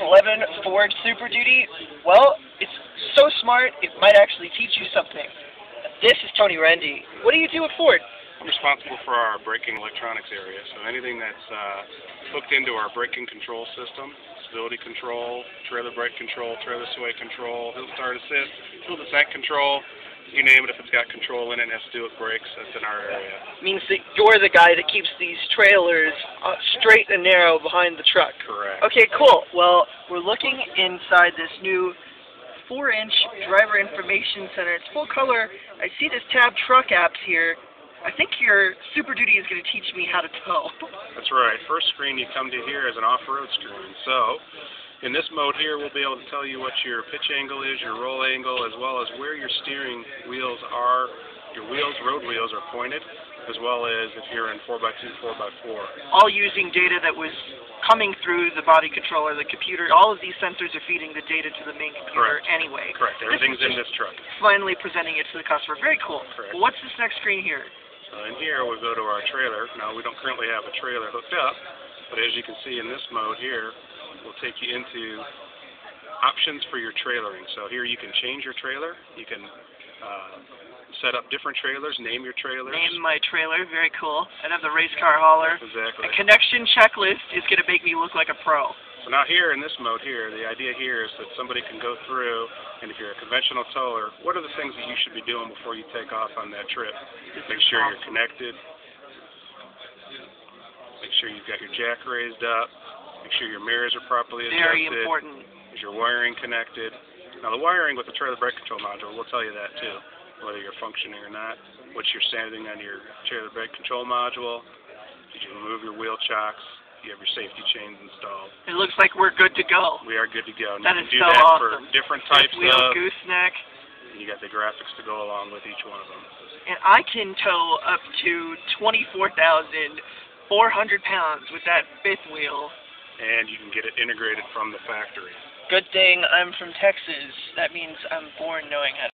2011 Ford Super Duty? Well, it's so smart, it might actually teach you something. This is Tony Randy. What do you do at Ford? I'm responsible for our braking electronics area, so anything that's hooked into our braking control system, stability control, trailer brake control, trailer sway control, hill start assist, hill descent control, you name it, if it's got control in it and has to do with brakes, that's in our area. Means that you're the guy that keeps these trailers straight and narrow behind the truck. Correct. Okay, cool. Well, we're looking inside this new 4-inch driver information center. It's full color. I see this tab truck apps here. I think your Super Duty is going to teach me how to tow. That's right. First screen you come to here is an off-road screen. So, in this mode here, we'll be able to tell you what your pitch angle is, your roll angle, as well as where your steering wheels are, your wheels, road wheels are pointed, as well as if you're in 4x2, 4x4. All using data that was coming through the body controller, the computer. All of these sensors are feeding the data to the main computer. Correct. Anyway. Correct. Everything's in this truck. Finally presenting it to the customer. Very cool. Correct. Well, what's this next screen here? In here, we'll go to our trailer. Now, we don't currently have a trailer hooked up, but as you can see in this mode here, we'll take you into options for your trailering. So here you can change your trailer. You can set up different trailers, name your trailers. Name my trailer, very cool. And have the race car hauler. Exactly. A connection checklist is going to make me look like a pro. So now here in this mode here, the idea here is that somebody can go through, and if you're a conventional tower, what are the things that you should be doing before you take off on that trip? Make sure you're connected. Make sure you've got your jack raised up. Make sure your mirrors are properly adjusted. Very important. Is your wiring connected? Now the wiring with the trailer brake control module, we'll tell you that too, whether you're functioning or not. What's your standing on your trailer brake control module? Did you remove your wheel chocks? You have your safety chains installed. It looks like we're good to go. We are good to go. That is so awesome. For different types of wheel gooseneck. You got the graphics to go along with each one of them. And I can tow up to 24,400 pounds with that fifth wheel. And you can get it integrated from the factory. Good thing I'm from Texas. That means I'm born knowing how to.